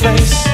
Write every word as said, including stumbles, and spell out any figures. face.